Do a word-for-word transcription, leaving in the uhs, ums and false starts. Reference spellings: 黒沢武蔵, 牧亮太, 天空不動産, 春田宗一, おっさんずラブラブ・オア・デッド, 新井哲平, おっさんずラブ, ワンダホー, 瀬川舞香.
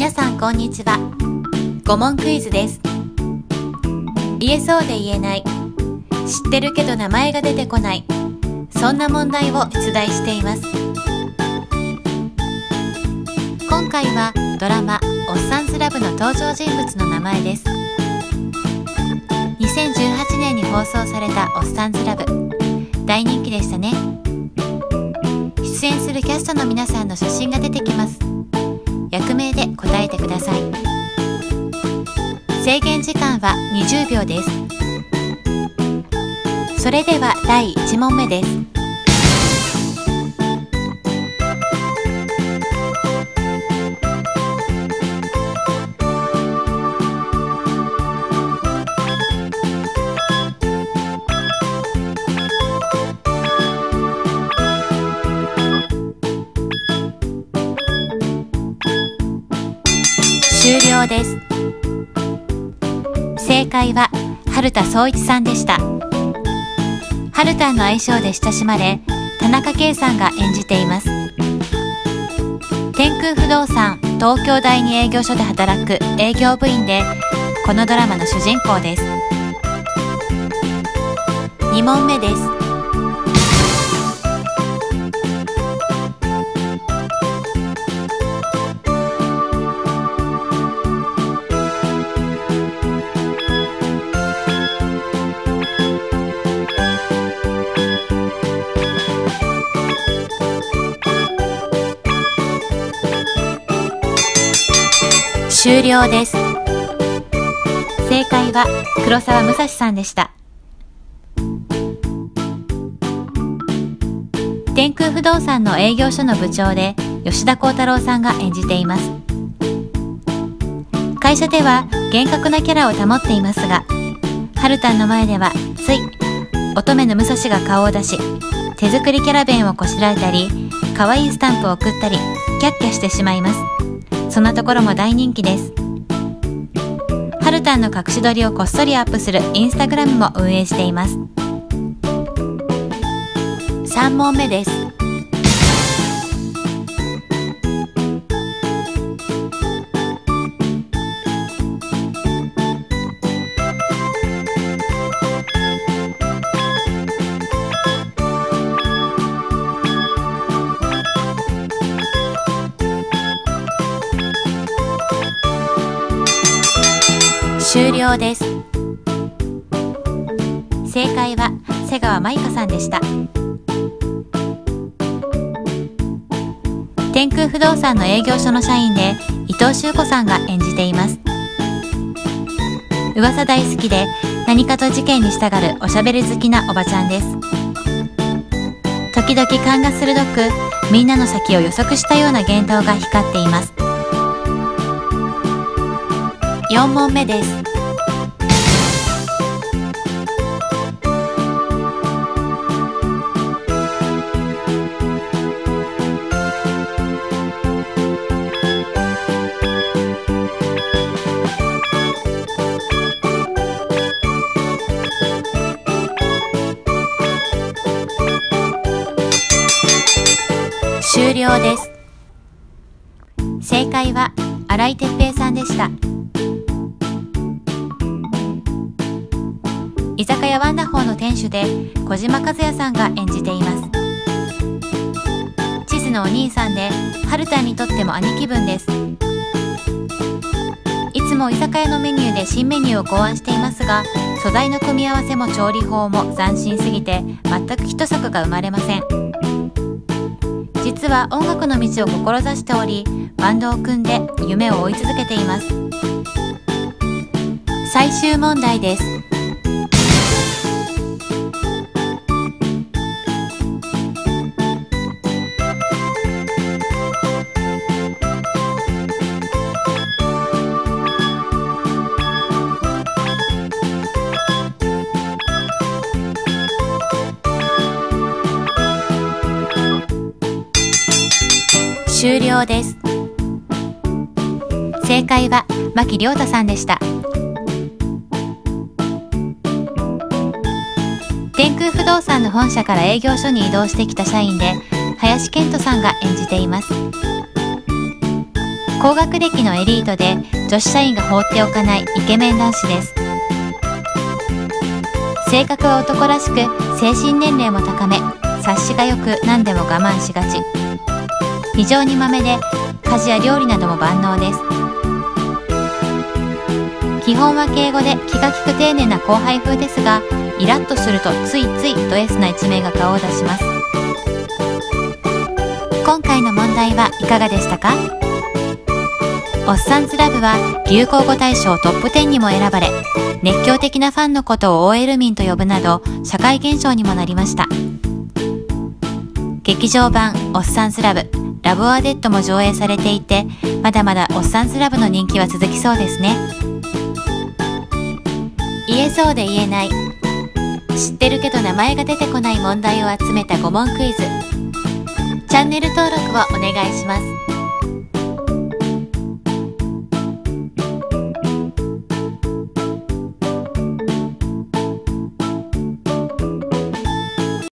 皆さんこんにちは。ご問クイズです。言えそうで言えない、知ってるけど名前が出てこない、そんな問題を出題しています。今回はドラマ「おっさんずラブ」の登場人物の名前です。にせんじゅうはちねんに放送された「おっさんずラブ」、大人気でしたね。出演するキャストの皆さんの写真が出てきます。役名で答えてください。制限時間はにじゅうびょうです。それではだいいち問目です。終了です。正解は春田宗一さんでした。春田の愛称で親しまれ、田中圭さんが演じています。天空不動産東京第二営業所で働く営業部員で、このドラマの主人公です。に問目です。終了です。正解は黒沢武蔵さんでした。天空不動産の営業所の部長で、吉田鋼太郎さんが演じています。会社では厳格なキャラを保っていますが、春田の前ではつい乙女の武蔵が顔を出し、手作りキャラ弁をこしらえたり、可愛いスタンプを送ったり、キャッキャしてしまいます。そんなところも大人気です。ハルタンの隠し撮りをこっそりアップするインスタグラムも運営しています。さん問目です。終了です。正解は瀬川舞香さんでした。天空不動産の営業所の社員で、伊藤修子さんが演じています。噂大好きで、何かと事件にしたがるおしゃべり好きなおばちゃんです。時々勘が鋭く、みんなの先を予測したような言動が光っています。よん問目です。終了です。正解は新井哲平さんでした。居酒屋ワンダホーの店主で、小島和也さんが演じています。地図のお兄さんで、春田にとっても兄貴分です。いつも居酒屋のメニューで新メニューを考案していますが、素材の組み合わせも調理法も斬新すぎて、全く一作が生まれません。実は音楽の道を志しており、バンドを組んで夢を追い続けています。最終問題です。終了です。正解は牧亮太さんでした。天空不動産の本社から営業所に移動してきた社員で、林遣都さんが演じています。高学歴のエリートで女子社員が放っておかないイケメン男子です。性格は男らしく、精神年齢も高め、察しがよく何でも我慢しがち。非常にまめで家事や料理なども万能です。基本は敬語で気が利く丁寧な後輩風ですが、イラッとするとついついド S な一面が顔を出します。今回の問題はいかがでしたか？おっさんずラブは流行語大賞トップじゅうにも選ばれ、熱狂的なファンのことを オーエル 民と呼ぶなど社会現象にもなりました。劇場版「おっさんずラブラブ・オア・デッド」も上映されていて、まだまだおっさんずラブの人気は続きそうですね。言えそうで言えない、知ってるけど名前が出てこない問題を集めたご問クイズ。チャンネル登録をお願いします。